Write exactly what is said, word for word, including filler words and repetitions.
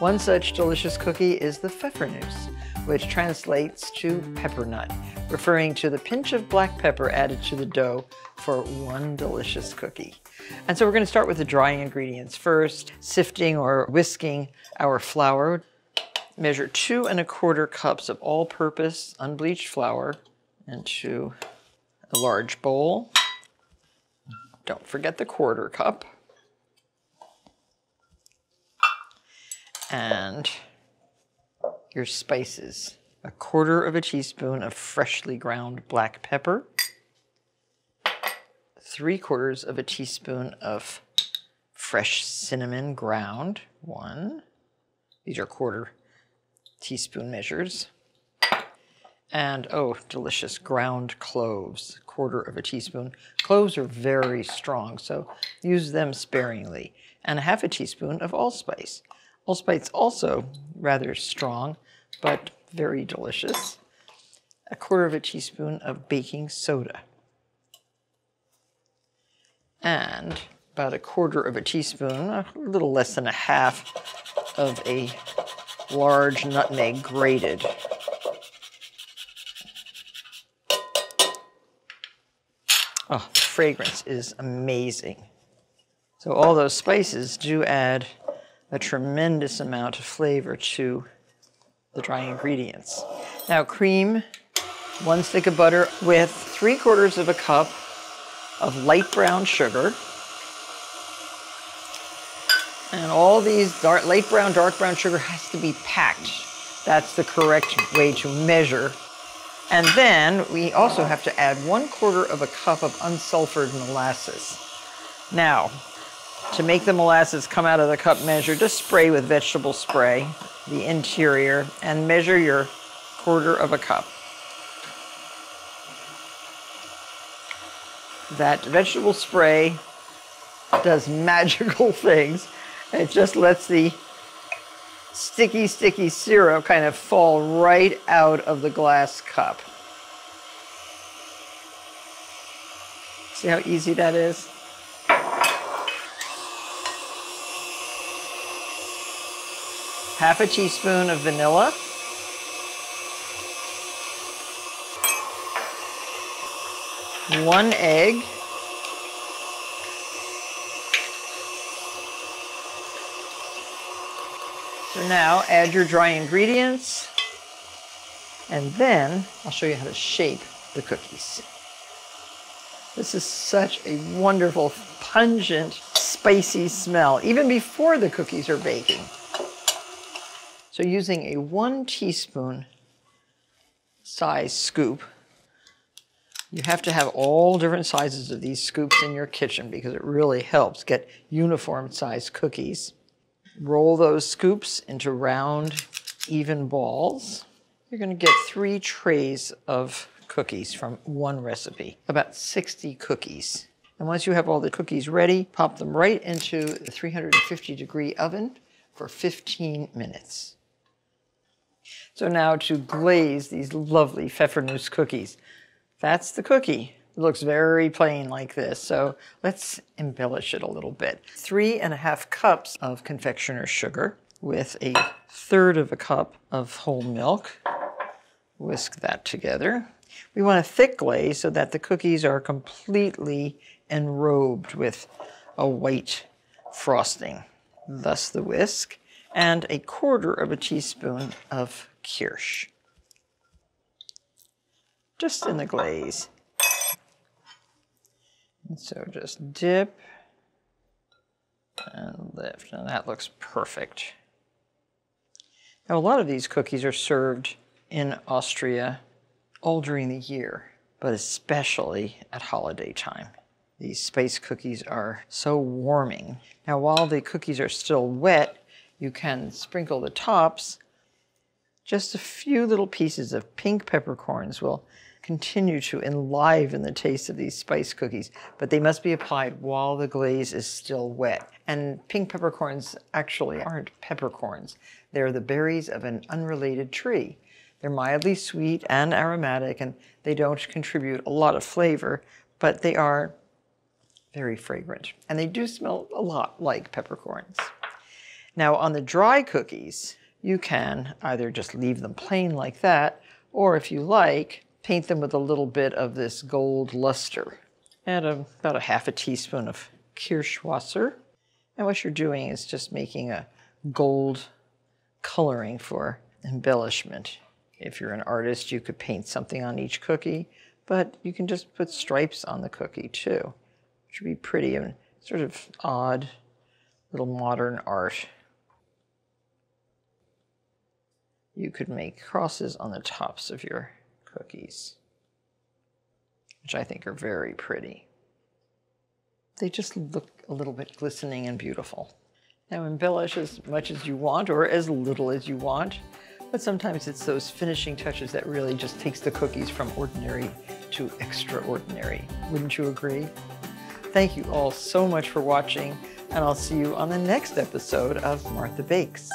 One such delicious cookie is the Pfeffernuss, which translates to peppernut, referring to the pinch of black pepper added to the dough for one delicious cookie. And so we're going to start with the dry ingredients first, sifting or whisking our flour. Measure two and a quarter cups of all-purpose unbleached flour into a large bowl. Don't forget the quarter cup. And your spices. A quarter of a teaspoon of freshly ground black pepper. Three quarters of a teaspoon of fresh cinnamon ground. One. These are quarter teaspoon measures. And, oh, delicious ground cloves. A quarter of a teaspoon. Cloves are very strong, so use them sparingly. And a half a teaspoon of allspice. Allspice also rather strong, but very delicious. A quarter of a teaspoon of baking soda. And about a quarter of a teaspoon, a little less than a half of a large nutmeg grated. Oh, the fragrance is amazing. So all those spices do add a tremendous amount of flavor to the dry ingredients. Now cream one stick of butter with three quarters of a cup of light brown sugar. And all these dark, light brown, dark brown sugar has to be packed. That's the correct way to measure. And then we also have to add one quarter of a cup of unsulfured molasses. Now, to make the molasses come out of the cup measure, just spray with vegetable spray the interior and measure your quarter of a cup. That vegetable spray does magical things. It just lets the sticky, sticky syrup kind of fall right out of the glass cup. See how easy that is? Half a teaspoon of vanilla. One egg. So now add your dry ingredients, and then I'll show you how to shape the cookies. This is such a wonderful, pungent, spicy smell, even before the cookies are baking. So using a one teaspoon size scoop, you have to have all different sizes of these scoops in your kitchen because it really helps get uniform sized cookies. Roll those scoops into round, even balls. You're going to get three trays of cookies from one recipe, about sixty cookies. And once you have all the cookies ready, pop them right into the three hundred fifty degree oven for fifteen minutes. So now to glaze these lovely Pfeffernuss cookies. That's the cookie. It looks very plain like this, so let's embellish it a little bit. Three and a half cups of confectioner's sugar with a third of a cup of whole milk. Whisk that together. We want a thick glaze so that the cookies are completely enrobed with a white frosting, thus the whisk, and a quarter of a teaspoon of kirsch. Just in the glaze. And so just dip and lift, and that looks perfect. Now a lot of these cookies are served in Austria all during the year, but especially at holiday time. These space cookies are so warming. Now while the cookies are still wet, you can sprinkle the tops. Just a few little pieces of pink peppercorns will continue to enliven the taste of these spice cookies, but they must be applied while the glaze is still wet. And pink peppercorns actually aren't peppercorns. They're the berries of an unrelated tree. They're mildly sweet and aromatic, and they don't contribute a lot of flavor, but they are very fragrant. And they do smell a lot like peppercorns. Now on the dry cookies, you can either just leave them plain like that, or if you like, paint them with a little bit of this gold luster. Add a, about a half a teaspoon of Kirschwasser. And what you're doing is just making a gold coloring for embellishment. If you're an artist, you could paint something on each cookie, but you can just put stripes on the cookie too, which would be pretty and sort of odd little modern art. You could make crosses on the tops of your cookies, which I think are very pretty. They just look a little bit glistening and beautiful. Now embellish as much as you want or as little as you want, but sometimes it's those finishing touches that really just takes the cookies from ordinary to extraordinary. Wouldn't you agree? Thank you all so much for watching, and I'll see you on the next episode of Martha Bakes.